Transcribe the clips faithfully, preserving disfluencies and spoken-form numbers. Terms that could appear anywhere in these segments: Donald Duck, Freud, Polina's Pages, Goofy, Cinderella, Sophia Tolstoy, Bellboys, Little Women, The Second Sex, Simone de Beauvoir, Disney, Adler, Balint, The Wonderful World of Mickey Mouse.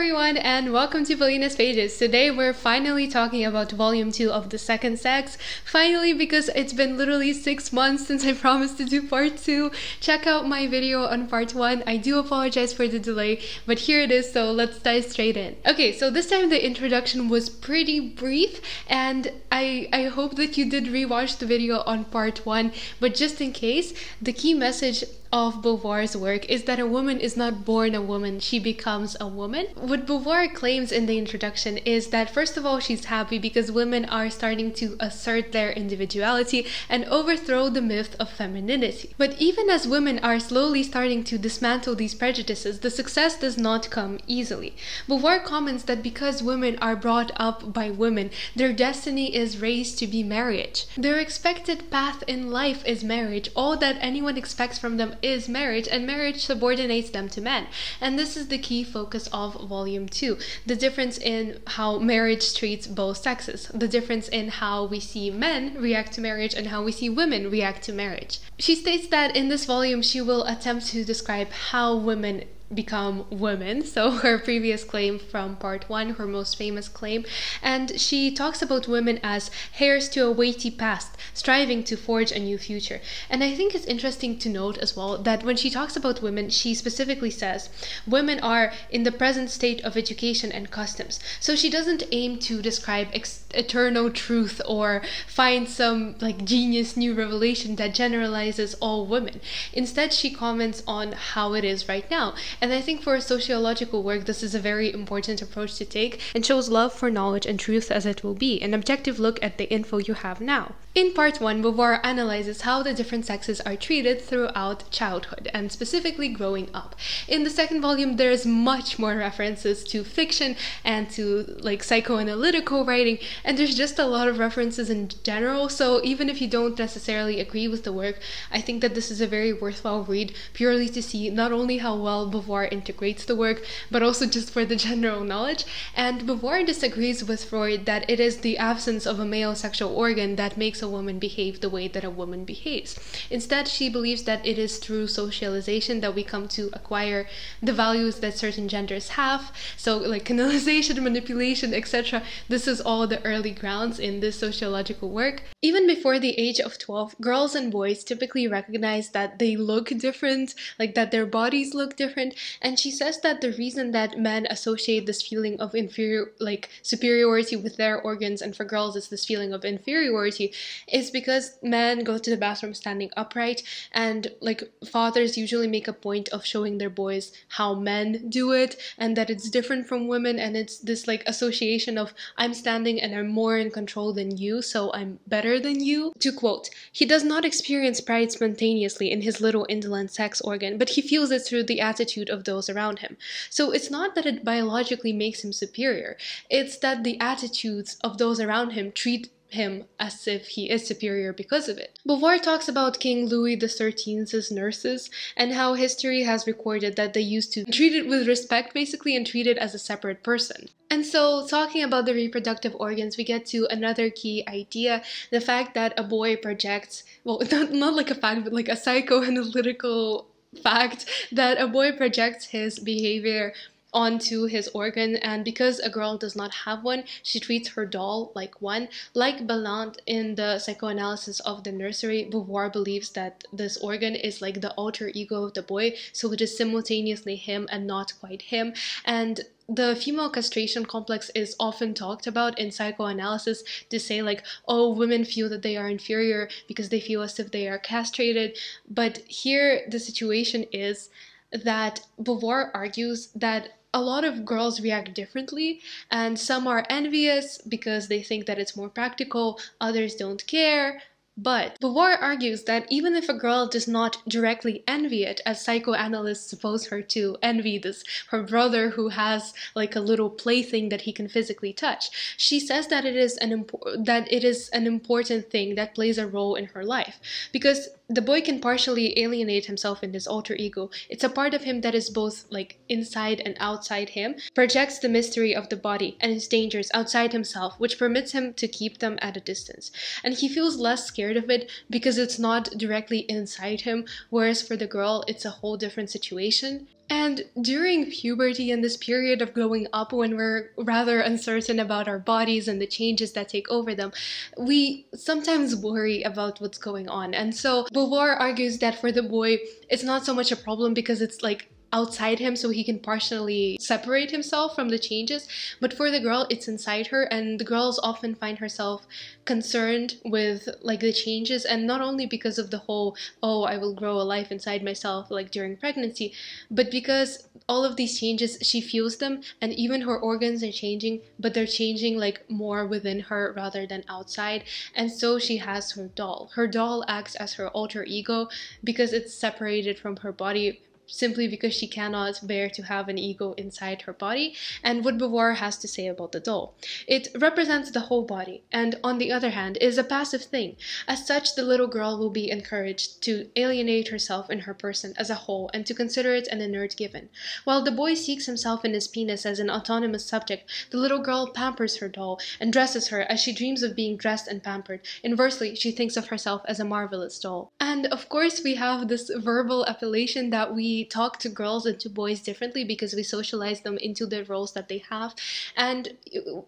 everyone, and welcome to Polina's Pages. Today we're finally talking about volume two of The Second Sex. Finally, because it's been literally six months since I promised to do part two. Check out my video on part one. I do apologize for the delay, but here it is, so let's dive straight in. Okay, so this time the introduction was pretty brief, and I, I hope that you did rewatch the video on part one, but just in case, the key message of Beauvoir's work is that a woman is not born a woman, she becomes a woman. What Beauvoir claims in the introduction is that, first of all, she's happy because women are starting to assert their individuality and overthrow the myth of femininity. But even as women are slowly starting to dismantle these prejudices, the success does not come easily. Beauvoir comments that because women are brought up by women, their destiny is raised to be marriage. Their expected path in life is marriage. All that anyone expects from them is marriage, and marriage subordinates them to men. And this is the key focus of volume two, the difference in how marriage treats both sexes, the difference in how we see men react to marriage and how we see women react to marriage. She states that in this volume she will attempt to describe how women become women, so her previous claim from part one, her most famous claim, and she talks about women as heirs to a weighty past, striving to forge a new future. And I think it's interesting to note as well that when she talks about women, she specifically says women are in the present state of education and customs, so she doesn't aim to describe ex eternal truth or find some like genius new revelation that generalizes all women. Instead, she comments on how it is right now. And I think for a sociological work, this is a very important approach to take, and shows love for knowledge and truth as it will be, an objective look at the info you have now. In part one, Beauvoir analyzes how the different sexes are treated throughout childhood, and specifically growing up. In the second volume, there is much more references to fiction and to like psychoanalytical writing, and there's just a lot of references in general, so even if you don't necessarily agree with the work, I think that this is a very worthwhile read, purely to see not only how well Beauvoir integrates the work, but also just for the general knowledge. And Beauvoir disagrees with Freud that it is the absence of a male sexual organ that makes a woman behave the way that a woman behaves. Instead, she believes that it is through socialization that we come to acquire the values that certain genders have. So like canalization, manipulation, et cetera. This is all the early grounds in this sociological work. Even before the age of twelve, girls and boys typically recognize that they look different, like that their bodies look different. And she says that the reason that men associate this feeling of inferior, like superiority with their organs, and for girls it's this feeling of inferiority, is because men go to the bathroom standing upright, and like fathers usually make a point of showing their boys how men do it and that it's different from women, and it's this like association of I'm standing and I'm more in control than you, so I'm better than you. To quote, "He does not experience pride spontaneously in his little indolent sex organ, but he feels it through the attitude of those around him." So it's not that it biologically makes him superior, it's that the attitudes of those around him treat him as if he is superior because of it. Beauvoir talks about King Louis the thirteenth's nurses and how history has recorded that they used to treat it with respect basically and treat it as a separate person. And so talking about the reproductive organs, we get to another key idea, the fact that a boy projects, well not, not like a fact but like a psychoanalytical fact, that a boy projects his behavior onto his organ, and because a girl does not have one, she treats her doll like one. Like Balint in the psychoanalysis of the nursery, Beauvoir believes that this organ is like the alter ego of the boy, so it is simultaneously him and not quite him. And the female castration complex is often talked about in psychoanalysis to say like, oh, women feel that they are inferior because they feel as if they are castrated. But here the situation is that Beauvoir argues that a lot of girls react differently, and some are envious because they think that it's more practical, others don't care. But Beauvoir argues that even if a girl does not directly envy it, as psychoanalysts suppose her to envy this, her brother who has like a little plaything that he can physically touch, she says that it is an impo- that it is an important thing that plays a role in her life. Because the boy can partially alienate himself in his alter ego. It's a part of him that is both like inside and outside him, projects the mystery of the body and its dangers outside himself, which permits him to keep them at a distance. And he feels less scared of it because it's not directly inside him, whereas for the girl, it's a whole different situation. And during puberty and this period of growing up, when we're rather uncertain about our bodies and the changes that take over them, we sometimes worry about what's going on. And so Beauvoir argues that for the boy, it's not so much a problem because it's like outside him, so he can partially separate himself from the changes, but for the girl it's inside her, and the girls often find herself concerned with like the changes, and not only because of the whole, oh, I will grow a life inside myself like during pregnancy, but because all of these changes, she feels them, and even her organs are changing, but they're changing like more within her rather than outside. And so she has her doll. Her doll acts as her alter ego because it's separated from her body, simply because she cannot bear to have an ego inside her body. And what Beauvoir has to say about the doll: it represents the whole body, and on the other hand is a passive thing. As such, the little girl will be encouraged to alienate herself in her person as a whole and to consider it an inert given. While the boy seeks himself in his penis as an autonomous subject, the little girl pampers her doll and dresses her as she dreams of being dressed and pampered. Inversely, she thinks of herself as a marvelous doll. And of course we have this verbal appellation that we talk to girls and to boys differently because we socialize them into the roles that they have. And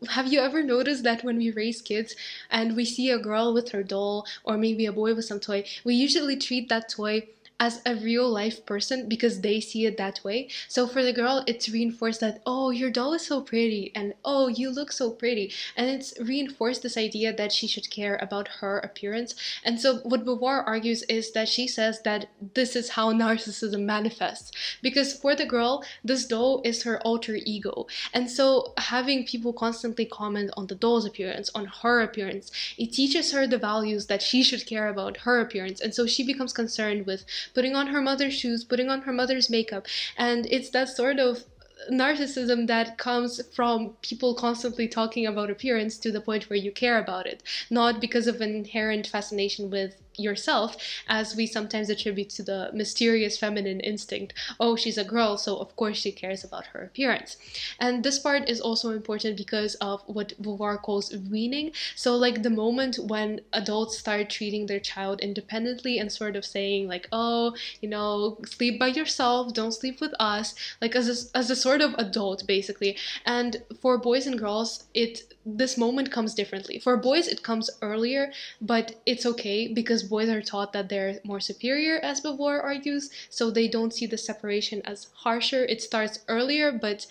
have you ever noticed that when we raise kids and we see a girl with her doll or maybe a boy with some toy, we usually treat that toy as a real life person because they see it that way? So for the girl, it's reinforced that, oh, your doll is so pretty, and oh, you look so pretty, and it's reinforced this idea that she should care about her appearance. And so what Beauvoir argues is that she says that this is how narcissism manifests, because for the girl, this doll is her alter ego, and so having people constantly comment on the doll's appearance, on her appearance, it teaches her the values that she should care about her appearance. And so she becomes concerned with putting on her mother's shoes, putting on her mother's makeup, and it's that sort of narcissism that comes from people constantly talking about appearance to the point where you care about it, not because of an inherent fascination with yourself, as we sometimes attribute to the mysterious feminine instinct. Oh, she's a girl, so of course she cares about her appearance. And this part is also important because of what Beauvoir calls weaning. So like the moment when adults start treating their child independently and sort of saying like, oh, you know, sleep by yourself, don't sleep with us, like as a, as a sort of adult basically. And for boys and girls, it this moment comes differently. For boys, it comes earlier, but it's okay because boys are taught that they're more superior, as Beauvoir argues, so they don't see the separation as harsher. It starts earlier, but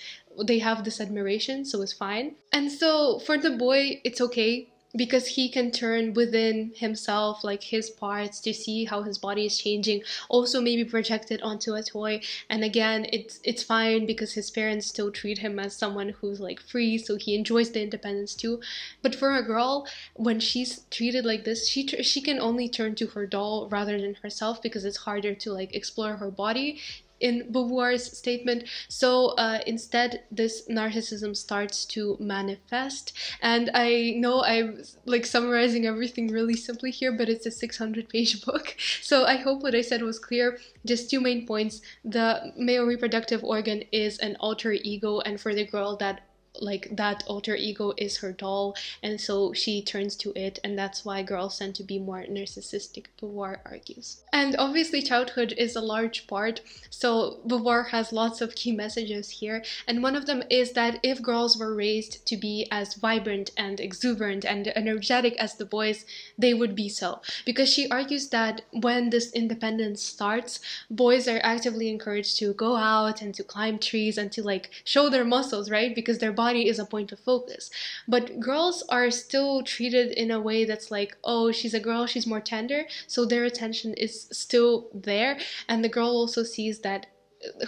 they have this admiration, so it's fine. And so for the boy, it's okay because he can turn within himself, like his parts, to see how his body is changing, also maybe project it onto a toy. And again, it's it's fine because his parents still treat him as someone who's like free, so he enjoys the independence too. But for a girl, when she's treated like this, she tr she can only turn to her doll rather than herself because it's harder to like explore her body in Beauvoir's statement. So uh, instead, this narcissism starts to manifest. And I know I'm like summarizing everything really simply here, but it's a six hundred page book, so I hope what I said was clear. Just two main points: the male reproductive organ is an alter ego, and for the girl, that like that alter ego is her doll, and so she turns to it, and that's why girls tend to be more narcissistic, Beauvoir argues. And obviously childhood is a large part, so Beauvoir has lots of key messages here, and one of them is that if girls were raised to be as vibrant and exuberant and energetic as the boys, they would be so, because she argues that when this independence starts, boys are actively encouraged to go out and to climb trees and to like show their muscles, right, because their body is a point of focus. But girls are still treated in a way that's like, oh, she's a girl, she's more tender, so their attention is still there. And the girl also sees that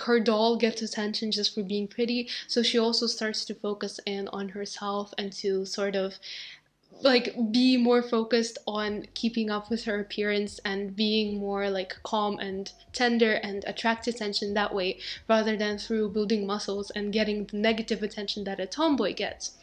her doll gets attention just for being pretty, so she also starts to focus in on herself and to sort of like be more focused on keeping up with her appearance and being more like calm and tender and attract attention that way, rather than through building muscles and getting the negative attention that a tomboy gets.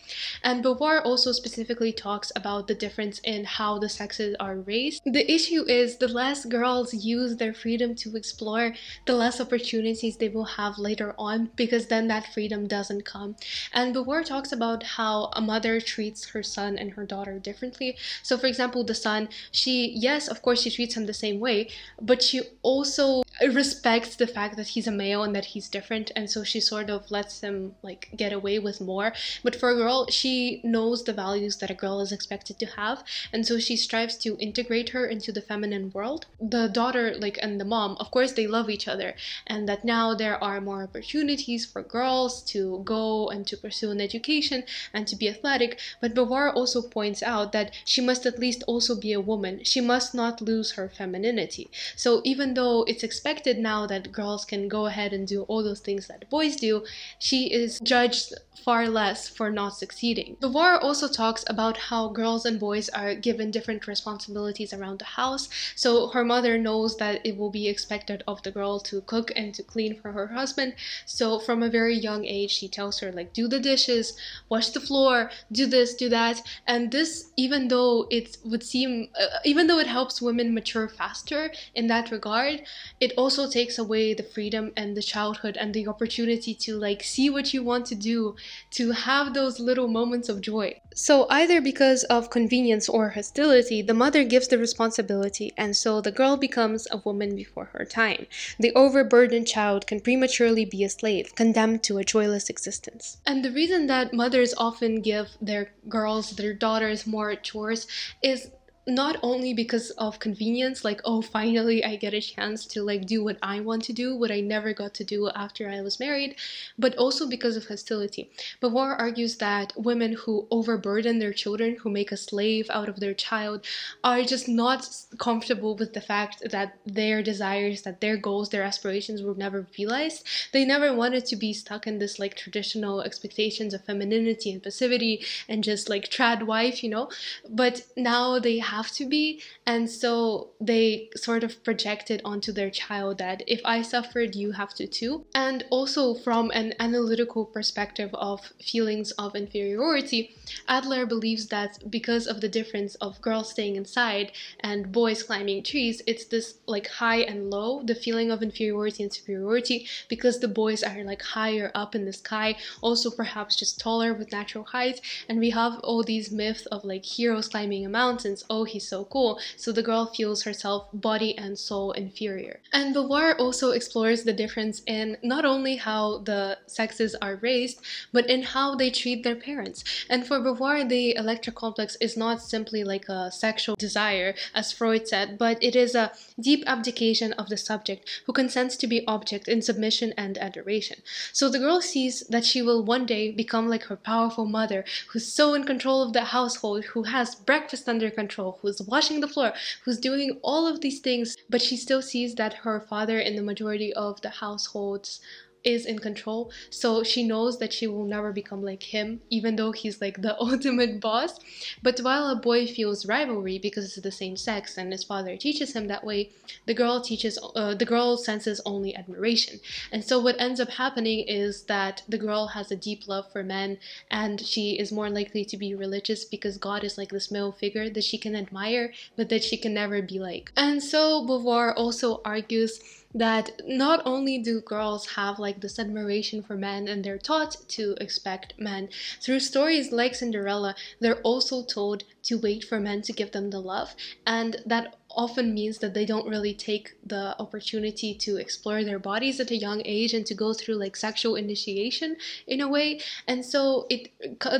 And Beauvoir also specifically talks about the difference in how the sexes are raised. The issue is the less girls use their freedom to explore, the less opportunities they will have later on, because then that freedom doesn't come. And Beauvoir talks about how a mother treats her son and her daughter differently. So for example, the son, she, yes, of course she treats him the same way, but she also respects the fact that he's a male and that he's different, and so she sort of lets him like get away with more. But for a girl, she knows the values that a girl is expected to have, and so she strives to integrate her into the feminine world. The daughter like and the mom, of course, they love each other, and that now there are more opportunities for girls to go and to pursue an education and to be athletic. But Beauvoir also points out that she must at least also be a woman. She must not lose her femininity. So even though it's expected now that girls can go ahead and do all those things that boys do, she is judged far less for not succeeding. Beauvoir also talks about how girls and boys are given different responsibilities around the house. So her mother knows that it will be expected of the girl to cook and to clean for her husband. So from a very young age, she tells her like, do the dishes, wash the floor, do this, do that. And this, even though it would seem, uh, even though it helps women mature faster in that regard, it also takes away the freedom and the childhood and the opportunity to like see what you want to do, to have those little moments of joy. So either because of convenience or hostility, the mother gives the responsibility, and so the girl becomes a woman before her time. The overburdened child can prematurely be a slave, condemned to a joyless existence. And the reason that mothers often give their girls, their daughters, more chores is not only because of convenience, like, oh, finally I get a chance to like do what I want to do, what I never got to do after I was married, but also because of hostility. Beauvoir argues that women who overburden their children, who make a slave out of their child, are just not comfortable with the fact that their desires, that their goals, their aspirations were never realized. They never wanted to be stuck in this like traditional expectations of femininity and passivity and just like trad wife, you know, but now they have have to be, and so they sort of projected onto their child that if I suffered, you have to too. And also from an analytical perspective of feelings of inferiority, Adler believes that because of the difference of girls staying inside and boys climbing trees, it's this like high and low, the feeling of inferiority and superiority, because the boys are like higher up in the sky, also perhaps just taller with natural height, and we have all these myths of like heroes climbing mountains, oh, he's so cool. So the girl feels herself body and soul inferior. And Beauvoir also explores the difference in not only how the sexes are raised, but in how they treat their parents. And for Beauvoir, the electric complex is not simply like a sexual desire, as Freud said, but it is a deep abdication of the subject who consents to be object in submission and adoration. So the girl sees that she will one day become like her powerful mother, who's so in control of the household, who has breakfast under control, who's washing the floor, who's doing all of these things, but she still sees that her father in the majority of the households is in control. So she knows that she will never become like him, even though he's like the ultimate boss. But while a boy feels rivalry because it's the same sex and his father teaches him that way, the girl teaches uh, the girl senses only admiration. And so what ends up happening is that the girl has a deep love for men, and she is more likely to be religious because God is like this male figure that she can admire but that she can never be like. And so Beauvoir also argues that not only do girls have like this admiration for men and they're taught to expect men, through stories like Cinderella, they're also told to wait for men to give them the love, and that often means that they don't really take the opportunity to explore their bodies at a young age and to go through like sexual initiation in a way. And so it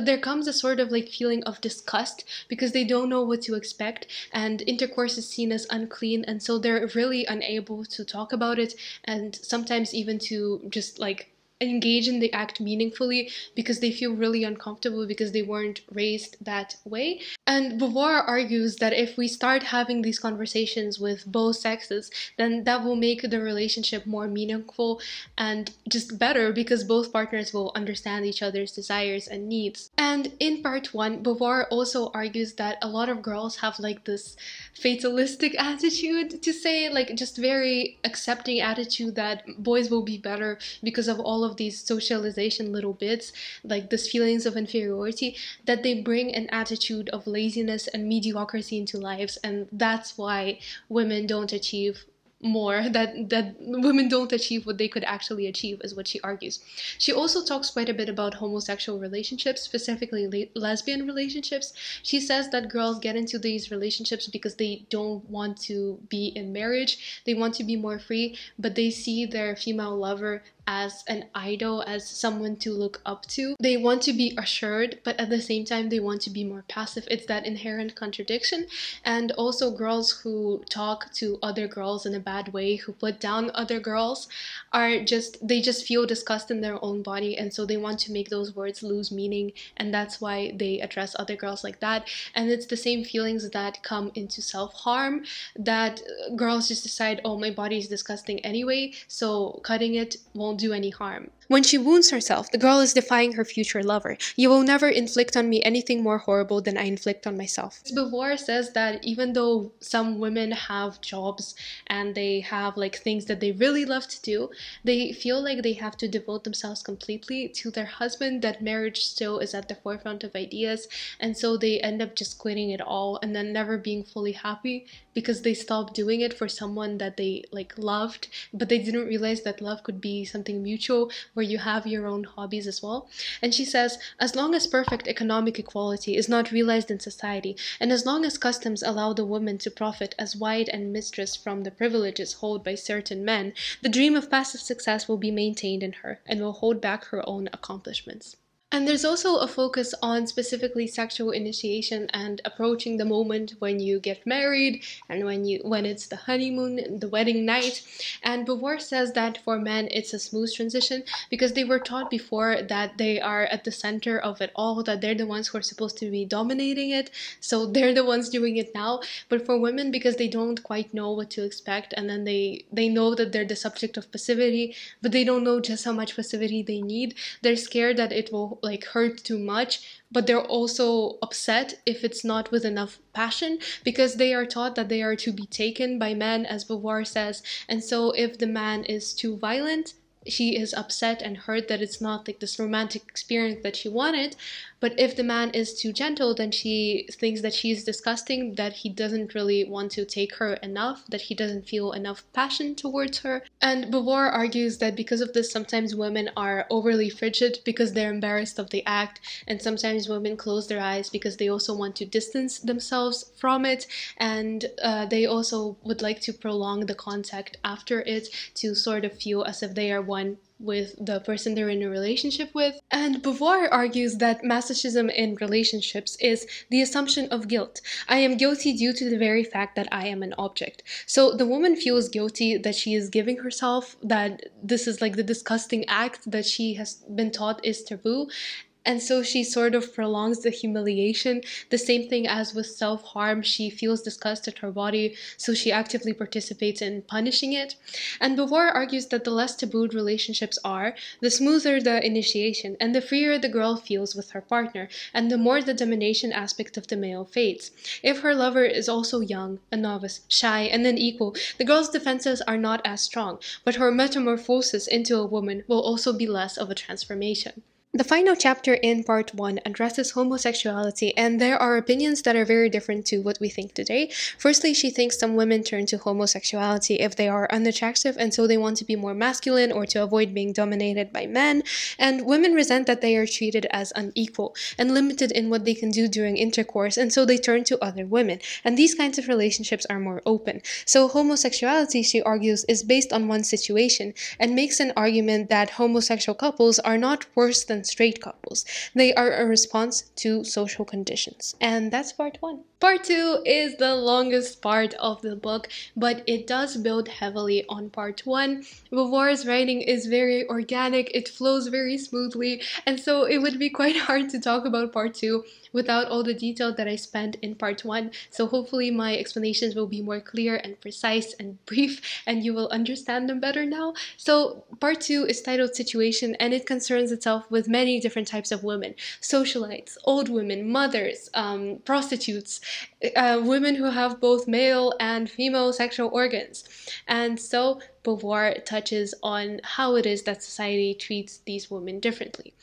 there comes a sort of like feeling of disgust because they don't know what to expect, and intercourse is seen as unclean, and so they're really unable to talk about it, and sometimes even to just like engage in the act meaningfully because they feel really uncomfortable because they weren't raised that way. And Beauvoir argues that if we start having these conversations with both sexes, then that will make the relationship more meaningful and just better because both partners will understand each other's desires and needs. And in part one, Beauvoir also argues that a lot of girls have like this fatalistic attitude, to say, like just very accepting attitude that boys will be better because of all of of these socialization little bits, like these feelings of inferiority, that they bring an attitude of laziness and mediocrity into lives, and that's why women don't achieve more, that that women don't achieve what they could actually achieve, is what she argues. She also talks quite a bit about homosexual relationships, specifically le lesbian relationships. She says that girls get into these relationships because they don't want to be in marriage, they want to be more free, but they see their female lover as an idol, as someone to look up to. They want to be assured, but at the same time they want to be more passive. It's that inherent contradiction. And also, girls who talk to other girls in a bad way, who put down other girls, are just, they just feel disgust in their own body, and so they want to make those words lose meaning, and that's why they address other girls like that. And it's the same feelings that come into self-harm, that girls just decide, oh, my body is disgusting anyway, so cutting it won't do any harm. When she wounds herself, the girl is defying her future lover. You will never inflict on me anything more horrible than I inflict on myself. Beauvoir says that even though some women have jobs and they have like things that they really love to do, they feel like they have to devote themselves completely to their husband, that marriage still is at the forefront of ideas, and so they end up just quitting it all and then never being fully happy because they stopped doing it for someone that they like loved, but they didn't realize that love could be something mutual, where you have your own hobbies as well. And she says, as long as perfect economic equality is not realized in society, and as long as customs allow the woman to profit as wife and mistress from the privileges held by certain men, the dream of passive success will be maintained in her and will hold back her own accomplishments. And there's also a focus on specifically sexual initiation and approaching the moment when you get married and when you when it's the honeymoon, the wedding night. And Beauvoir says that for men it's a smooth transition because they were taught before that they are at the center of it all, that they're the ones who are supposed to be dominating it, so they're the ones doing it now. But for women, because they don't quite know what to expect, and then they they know that they're the subject of passivity, but they don't know just how much passivity they need. They're scared that it will like hurt too much, but they're also upset if it's not with enough passion, because they are taught that they are to be taken by men, as Beauvoir says, and so if the man is too violent, she is upset and hurt that it's not like this romantic experience that she wanted. But if the man is too gentle, then she thinks that she's disgusting, that he doesn't really want to take her enough, that he doesn't feel enough passion towards her. And Beauvoir argues that because of this, sometimes women are overly frigid because they're embarrassed of the act, and sometimes women close their eyes because they also want to distance themselves from it, and uh, they also would like to prolong the contact after it to sort of feel as if they are one with the person they're in a relationship with. And Beauvoir argues that masochism in relationships is the assumption of guilt. I am guilty due to the very fact that I am an object. So the woman feels guilty that she is giving herself, that this is like the disgusting act that she has been taught is taboo. And so she sort of prolongs the humiliation. The same thing as with self-harm, she feels disgust at her body, so she actively participates in punishing it. And Beauvoir argues that the less tabooed relationships are, the smoother the initiation, and the freer the girl feels with her partner, and the more the domination aspect of the male fades. If her lover is also young, a novice, shy, and unequal, the girl's defenses are not as strong, but her metamorphosis into a woman will also be less of a transformation. The final chapter in part one addresses homosexuality, and there are opinions that are very different to what we think today. Firstly, she thinks some women turn to homosexuality if they are unattractive, and so they want to be more masculine or to avoid being dominated by men, and women resent that they are treated as unequal and limited in what they can do during intercourse, and so they turn to other women, and these kinds of relationships are more open. So homosexuality, she argues, is based on one's situation, and makes an argument that homosexual couples are not worse than straight couples. They are a response to social conditions. And that's part one. Part two is the longest part of the book, but it does build heavily on part one. Beauvoir's writing is very organic, it flows very smoothly, and so it would be quite hard to talk about part two without all the detail that I spent in part one. So hopefully my explanations will be more clear and precise and brief, and you will understand them better now. So part two is titled Situation, and it concerns itself with many different types of women: socialites, old women, mothers, um, prostitutes, uh, women who have both male and female sexual organs. And so Beauvoir touches on how it is that society treats these women differently.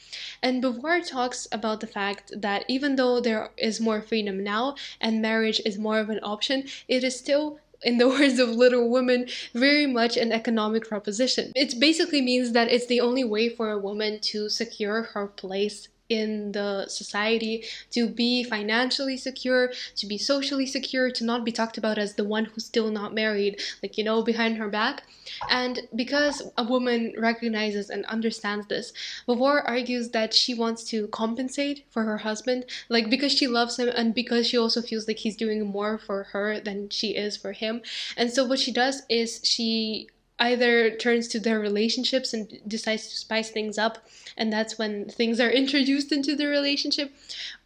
And Beauvoir talks about the fact that even though there is more freedom now and marriage is more of an option, it is still in the words of Little Women, very much an economic proposition. It basically means that it's the only way for a woman to secure her place in the society, to be financially secure, to be socially secure, to not be talked about as the one who's still not married, like, you know, behind her back. And because a woman recognizes and understands this, Beauvoir argues that she wants to compensate for her husband, like, because she loves him and because she also feels like he's doing more for her than she is for him. And so what she does is she either turns to their relationships and decides to spice things up, and that's when things are introduced into the relationship,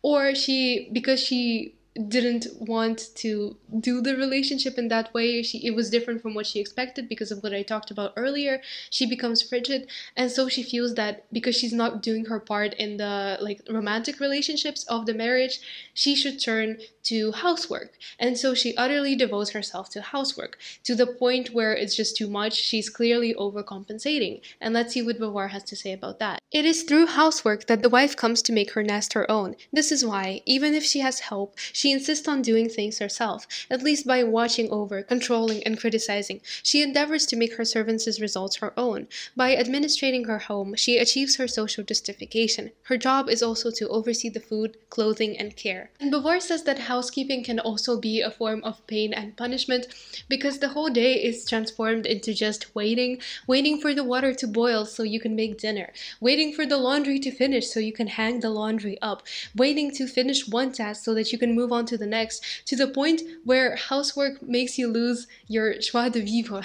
or she, because she didn't want to do the relationship in that way, she, it was different from what she expected because of what I talked about earlier, she becomes frigid. And so she feels that because she's not doing her part in the, like, romantic relationships of the marriage, she should turn to housework. And so she utterly devotes herself to housework to the point where it's just too much. She's clearly overcompensating. And let's see what Beauvoir has to say about that. It is through housework that the wife comes to make her nest her own. This is why, even if she has help, she She insists on doing things herself, at least by watching over, controlling, and criticizing. She endeavors to make her servants' results her own. By administrating her home, she achieves her social justification. Her job is also to oversee the food, clothing, and care. And Beauvoir says that housekeeping can also be a form of pain and punishment because the whole day is transformed into just waiting, waiting for the water to boil so you can make dinner, waiting for the laundry to finish so you can hang the laundry up, waiting to finish one task so that you can move on to the next, to the point where housework makes you lose your joie de vivre.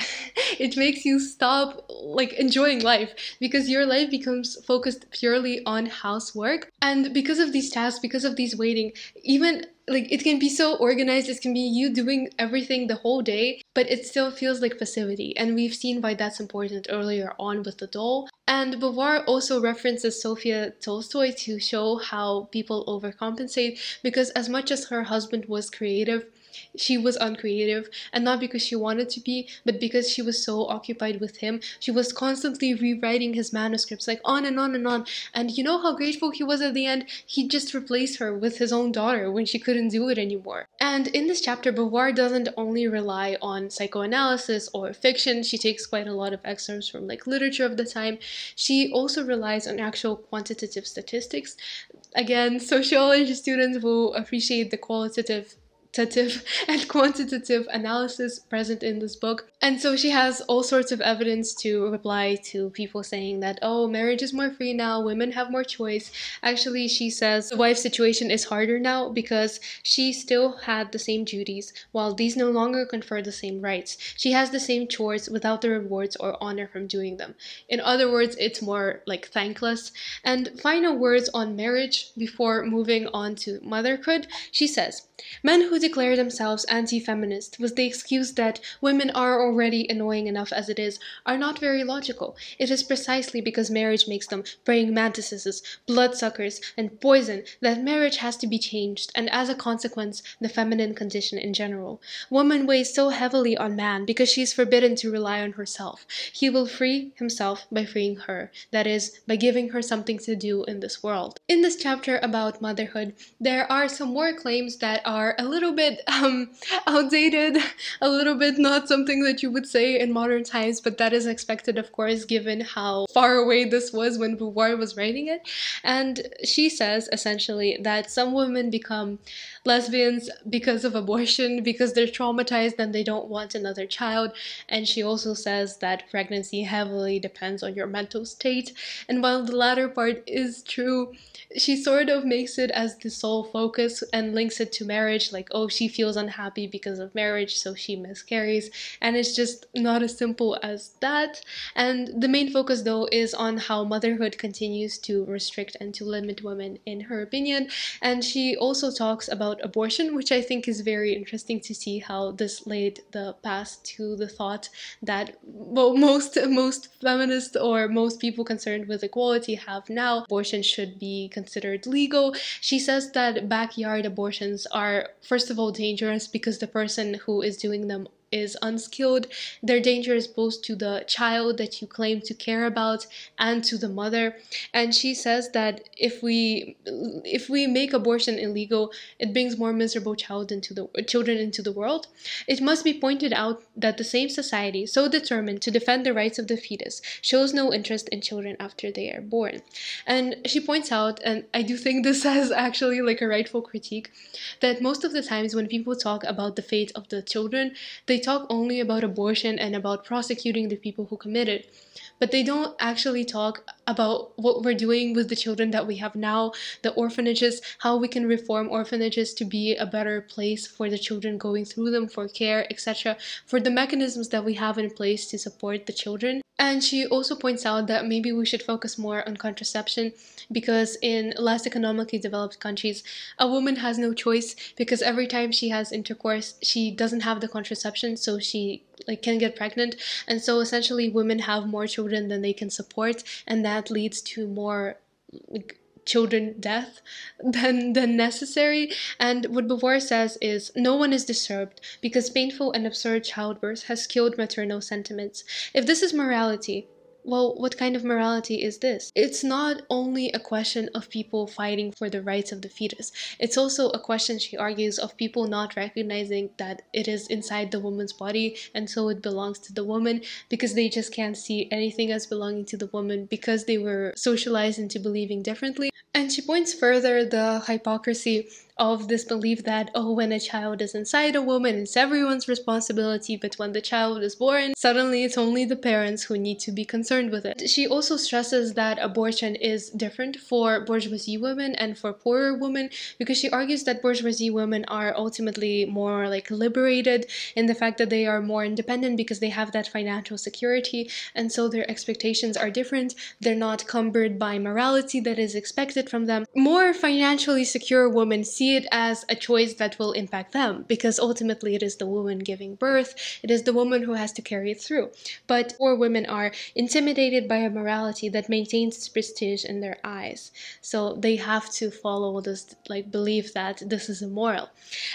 It makes you stop, like, enjoying life because your life becomes focused purely on housework. And because of these tasks, because of these waiting, even, like, it can be so organized, it can be you doing everything the whole day, but it still feels like passivity. And we've seen why that's important earlier on with the doll. And Beauvoir also references Sophia Tolstoy to show how people overcompensate, because as much as her husband was creative, she was uncreative, and not because she wanted to be, but because she was so occupied with him. She was constantly rewriting his manuscripts, like, on and on and on. And you know how grateful he was at the end? He just replaced her with his own daughter when she couldn't do it anymore. And in this chapter, Beauvoir doesn't only rely on psychoanalysis or fiction. She takes quite a lot of excerpts from, like, literature of the time. She also relies on actual quantitative statistics. Again, sociology students will appreciate the qualitative and quantitative analysis present in this book. And so she has all sorts of evidence to reply to people saying that, oh, marriage is more free now, women have more choice. Actually, she says the wife's situation is harder now because she still had the same duties, while these no longer confer the same rights. She has the same chores without the rewards or honor from doing them. In other words, it's more, like, thankless. And final words on marriage before moving on to motherhood, she says, men who declare themselves anti-feminist with the excuse that women are already annoying enough as it is are not very logical. It is precisely because marriage makes them praying mantises, bloodsuckers, and poison that marriage has to be changed, and as a consequence, the feminine condition in general. Woman weighs so heavily on man because she is forbidden to rely on herself. He will free himself by freeing her, that is, by giving her something to do in this world. In this chapter about motherhood, there are some more claims that are a little bit um, outdated, a little bit not something that you would say in modern times, but that is expected, of course, given how far away this was when Beauvoir was writing it. And she says, essentially, that some women become lesbians because of abortion, because they're traumatized and they don't want another child. And she also says that pregnancy heavily depends on your mental state. And while the latter part is true, she sort of makes it as the sole focus and links it to marriage. Marriage, like, oh, she feels unhappy because of marriage, so she miscarries, and it's just not as simple as that. And the main focus, though, is on how motherhood continues to restrict and to limit women, in her opinion. And she also talks about abortion, which I think is very interesting to see how this laid the past to the thought that, well, most most feminists or most people concerned with equality have now. Abortion should be considered legal. She says that backyard abortions are, first of all, dangerous because the person who is doing them is unskilled. Their danger is both to the child that you claim to care about and to the mother. And she says that if we if we make abortion illegal, it brings more miserable child into the children into the world. It must be pointed out that the same society, so determined to defend the rights of the fetus, shows no interest in children after they are born. And she points out, and I do think this is actually like a rightful critique, that most of the times when people talk about the fate of the children, they talk only about abortion and about prosecuting the people who commit it. But they don't actually talk about what we're doing with the children that we have now, the orphanages, how we can reform orphanages to be a better place for the children going through them, for care, et cetera, for the mechanisms that we have in place to support the children. And she also points out that maybe we should focus more on contraception, because in less economically developed countries, a woman has no choice, because every time she has intercourse, she doesn't have the contraception, so she like can get pregnant. And so essentially women have more children than they can support, and that leads to more like children death than, than necessary. And what Beauvoir says is, no one is disturbed because painful and absurd childbirth has killed maternal sentiments. If this is morality, well, what kind of morality is this? It's not only a question of people fighting for the rights of the fetus. It's also a question, she argues, of people not recognizing that it is inside the woman's body and so it belongs to the woman, because they just can't see anything as belonging to the woman because they were socialized into believing differently. And she points further the hypocrisy of this belief that, oh, when a child is inside a woman, it's everyone's responsibility, but when the child is born, suddenly it's only the parents who need to be concerned with it. She also stresses that abortion is different for bourgeoisie women and for poorer women, because she argues that bourgeoisie women are ultimately more like liberated in the fact that they are more independent because they have that financial security, and so their expectations are different. They're not cumbered by morality that is expected from them. More financially secure women see it as a choice that will impact them, because ultimately it is the woman giving birth, it is the woman who has to carry it through. But poor women are intimidated by a morality that maintains its prestige in their eyes, so they have to follow this like belief that this is immoral.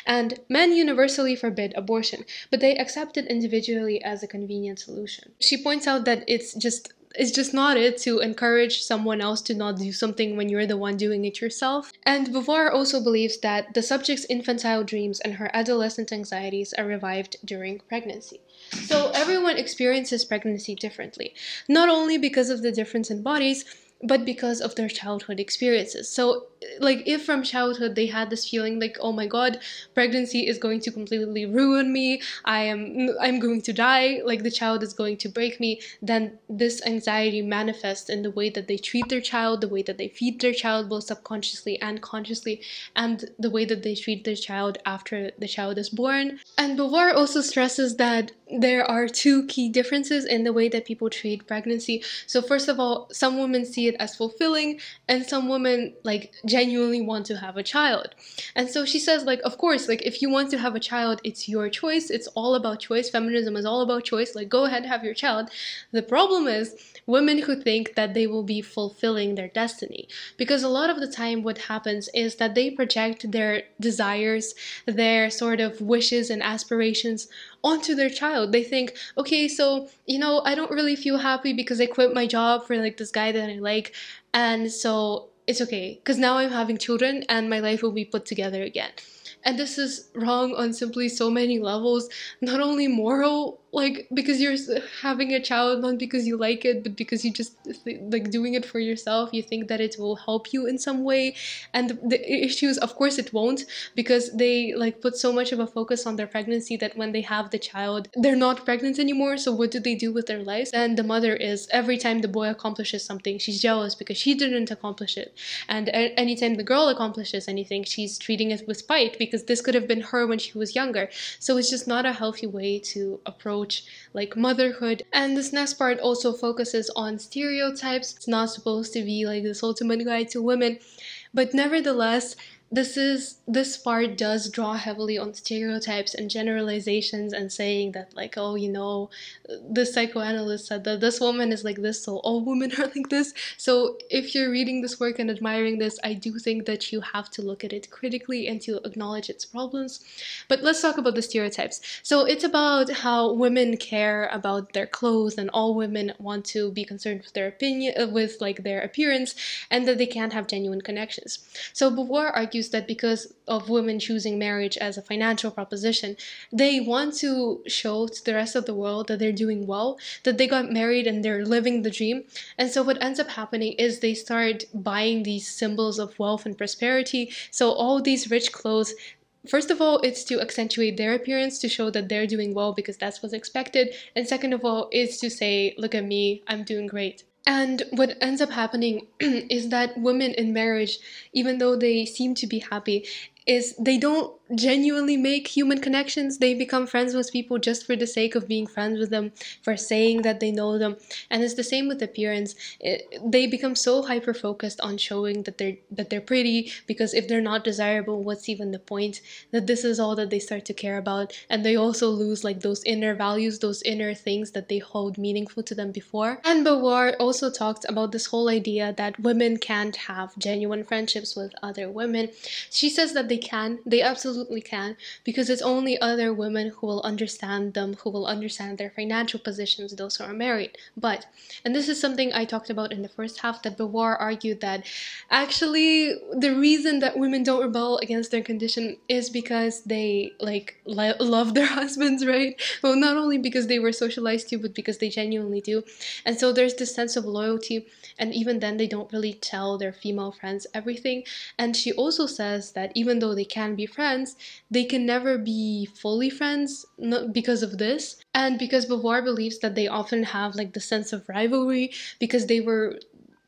And men universally forbid abortion, but they accept it individually as a convenient solution. She points out that it's just It's just not it to encourage someone else to not do something when you're the one doing it yourself. And Beauvoir also believes that the subject's infantile dreams and her adolescent anxieties are revived during pregnancy. So everyone experiences pregnancy differently, not only because of the difference in bodies, but because of their childhood experiences. So like if from childhood they had this feeling like, oh my god, pregnancy is going to completely ruin me, I am I'm going to die, like the child is going to break me, then this anxiety manifests in the way that they treat their child, the way that they feed their child, both subconsciously and consciously, and the way that they treat their child after the child is born. And Beauvoir also stresses that there are two key differences in the way that people treat pregnancy. So first of all, some women see it as fulfilling, and some women like genuinely want to have a child. And so she says, like, of course, like if you want to have a child, it's your choice, it's all about choice, feminism is all about choice, like go ahead, have your child. The problem is women who think that they will be fulfilling their destiny, because a lot of the time what happens is that they project their desires, their sort of wishes and aspirations onto their child. They think, okay, so, you know, I don't really feel happy because I quit my job for like this guy that I like, and so it's okay because now I'm having children and my life will be put together again. And this is wrong on simply so many levels, not only moral, like because you're having a child not because you like it, but because you just like doing it for yourself, you think that it will help you in some way. And the, the issues, of course it won't, because they like put so much of a focus on their pregnancy that when they have the child, they're not pregnant anymore, so what do they do with their lives? And the mother is, every time the boy accomplishes something, she's jealous because she didn't accomplish it, and anytime the girl accomplishes anything, she's treating it with spite because this could have been her when she was younger. So it's just not a healthy way to approach like motherhood. And this next part also focuses on stereotypes. It's not supposed to be like this ultimate guide to women, but nevertheless this is this part does draw heavily on stereotypes and generalizations, and saying that, like, oh, you know, this psychoanalyst said that this woman is like this, so all women are like this. So if you're reading this work and admiring this, I do think that you have to look at it critically and to acknowledge its problems. But let's talk about the stereotypes. So it's about how women care about their clothes, and all women want to be concerned with their opinion, with like their appearance, and that they can't have genuine connections. So Beauvoir argues that because of women choosing marriage as a financial proposition, they want to show to the rest of the world that they're doing well, that they got married and they're living the dream. And so what ends up happening is they start buying these symbols of wealth and prosperity. So all these rich clothes, first of all, it's to accentuate their appearance, to show that they're doing well because that's what's expected. And second of all, it's to say, look at me, I'm doing great. And what ends up happening is that women in marriage, even though they seem to be happy, is they don't genuinely make human connections. They become friends with people just for the sake of being friends with them, for saying that they know them. And it's the same with appearance. It, they become so hyper focused on showing that they're that they're pretty, because if they're not desirable, what's even the point? That this is all that they start to care about, and they also lose like those inner values, those inner things that they hold meaningful to them before. And Beauvoir also talked about this whole idea that women can't have genuine friendships with other women. She says that they can, they absolutely can, because it's only other women who will understand them, who will understand their financial positions, those who are married. But, and this is something I talked about in the first half, that Beauvoir argued that actually the reason that women don't rebel against their condition is because they like lo- love their husbands, right? Well, not only because they were socialized to, but because they genuinely do. And so there's this sense of loyalty, and even then they don't really tell their female friends everything. And she also says that even though they can be friends, they can never be fully friends because of this. And because Beauvoir believes that they often have like the sense of rivalry, because they were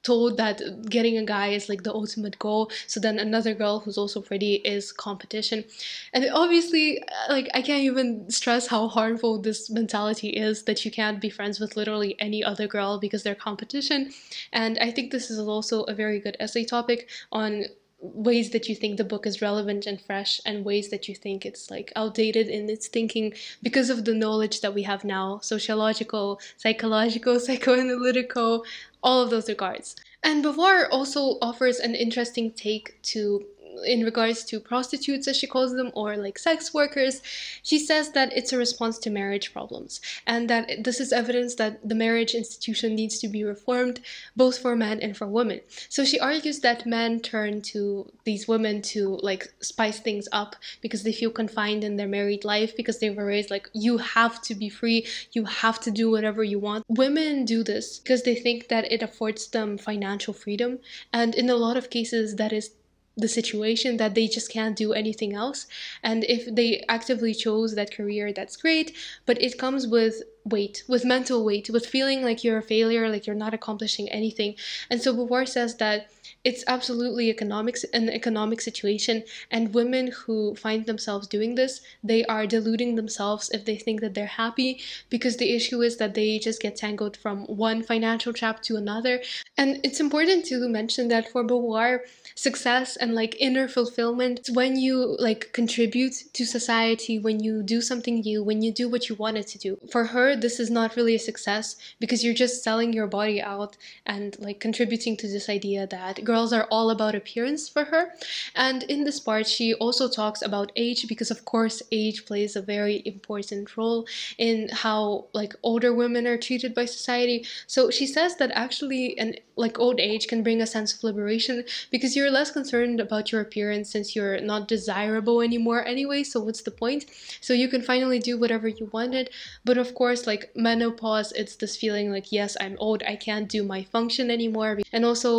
told that getting a guy is like the ultimate goal, so then another girl who's also pretty is competition. And obviously, like, I can't even stress how harmful this mentality is, that you can't be friends with literally any other girl because they're competition. And I think this is also a very good essay topic on ways that you think the book is relevant and fresh, and ways that you think it's like outdated in its thinking because of the knowledge that we have now, sociological, psychological, psychoanalytical, all of those regards. And Beauvoir also offers an interesting take to in regards to prostitutes, as she calls them, or like sex workers. She says that it's a response to marriage problems, and that this is evidence that the marriage institution needs to be reformed, both for men and for women. So she argues that men turn to these women to like spice things up because they feel confined in their married life, because they were raised like, you have to be free, you have to do whatever you want. Women do this because they think that it affords them financial freedom, and in a lot of cases that is the situation, that they just can't do anything else. And if they actively chose that career, that's great, but it comes with weight, with mental weight, with feeling like you're a failure, like you're not accomplishing anything. And so Beauvoir says that it's absolutely economics an economic situation, and women who find themselves doing this, they are deluding themselves if they think that they're happy, because the issue is that they just get tangled from one financial trap to another. And it's important to mention that for Beauvoir, success and like inner fulfillment, it's when you like contribute to society, when you do something new, when you do what you wanted to do. For her, this is not really a success, because you're just selling your body out and like contributing to this idea that girls are all about appearance for her. And in this part, she also talks about age, because of course age plays a very important role in how like older women are treated by society. So she says that actually an like old age can bring a sense of liberation, because you're You're less concerned about your appearance, since you're not desirable anymore anyway, so what's the point? So you can finally do whatever you wanted. But of course, like menopause, it's this feeling like, yes, I'm old, I can't do my function anymore. And also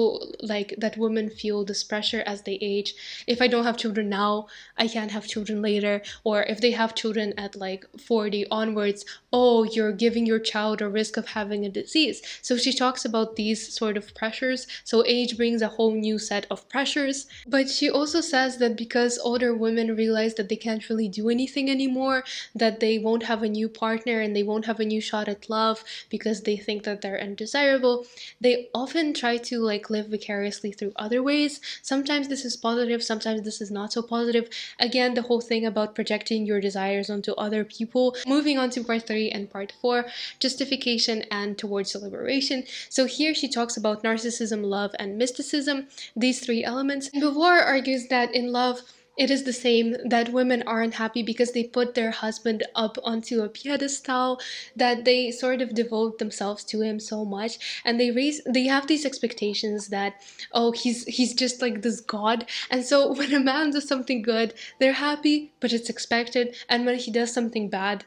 like that women feel this pressure as they age. If I don't have children now, I can't have children later. Or if they have children at like forty onwards, oh, you're giving your child a risk of having a disease. So she talks about these sort of of pressures. So age brings a whole new set of pressures. But she also says that because older women realize that they can't really do anything anymore, that they won't have a new partner and they won't have a new shot at love because they think that they're undesirable, they often try to like live vicariously through other ways. Sometimes this is positive, sometimes this is not so positive. Again, the whole thing about projecting your desires onto other people. Moving on to part three and part four, justification and towards liberation. So here she talks about narcissism, love, and mysticism, these three elements. And Beauvoir argues that in love, it is the same, that women aren't happy because they put their husband up onto a pedestal, that they sort of devote themselves to him so much, and they raise, they have these expectations that, oh, he's he's just like this god. And so when a man does something good, they're happy, but it's expected, and when he does something bad,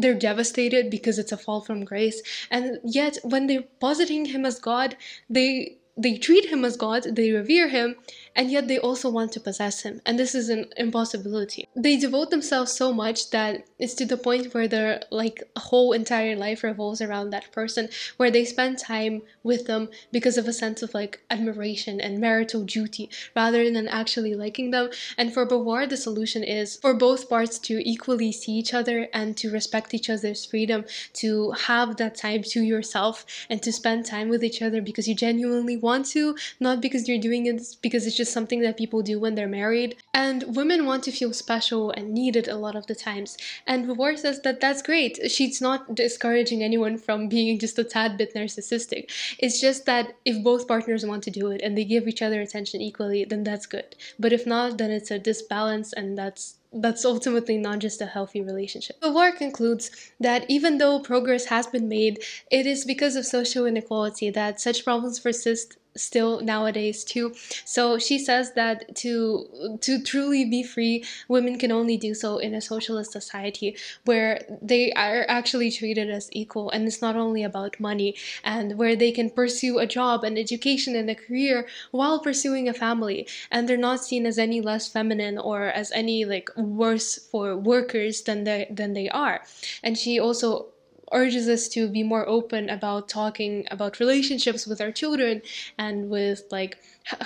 they're devastated because it's a fall from grace. And yet when they're positing him as God, they they treat him as God, they revere him, and yet they also want to possess him. And this is an impossibility. They devote themselves so much that it's to the point where their like whole entire life revolves around that person, where they spend time with them because of a sense of like admiration and marital duty rather than actually liking them. And for Beauvoir, the solution is for both parts to equally see each other and to respect each other's freedom, to have that time to yourself and to spend time with each other because you genuinely want to, not because you're doing it because it's just something that people do when they're married. And women want to feel special and needed a lot of the times. And Beauvoir says that that's great. She's not discouraging anyone from being just a tad bit narcissistic. It's just that if both partners want to do it and they give each other attention equally, then that's good. But if not, then it's a disbalance, and that's that's ultimately not just a healthy relationship. Beauvoir concludes that even though progress has been made, it is because of social inequality that such problems persist still nowadays too. So she says that to to truly be free, women can only do so in a socialist society where they are actually treated as equal, and it's not only about money, and where they can pursue a job, an education, and a career while pursuing a family, and they're not seen as any less feminine or as any like worse for workers than they than they are. And she also urges us to be more open about talking about relationships with our children and with like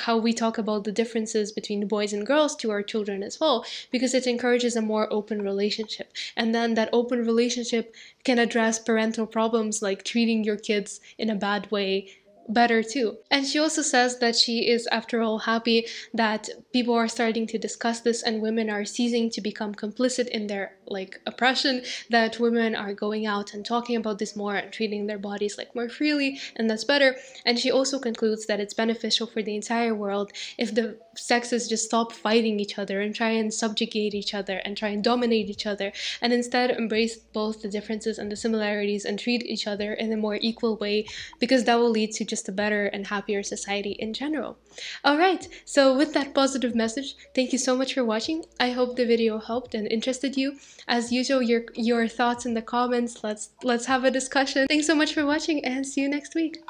how we talk about the differences between boys and girls to our children as well, because it encourages a more open relationship. And then that open relationship can address parental problems like treating your kids in a bad way better too. And she also says that she is, after all, happy that people are starting to discuss this and women are ceasing to become complicit in their like oppression, that women are going out and talking about this more and treating their bodies like more freely, and that's better. And she also concludes that it's beneficial for the entire world if the sexes just stop fighting each other and try and subjugate each other and try and dominate each other, and instead embrace both the differences and the similarities and treat each other in a more equal way, because that will lead to just a better and happier society in general. Alright, so with that positive message, thank you so much for watching. I hope the video helped and interested you. As usual, your your thoughts in the comments. Let's let's have a discussion. Thanks so much for watching, and see you next week.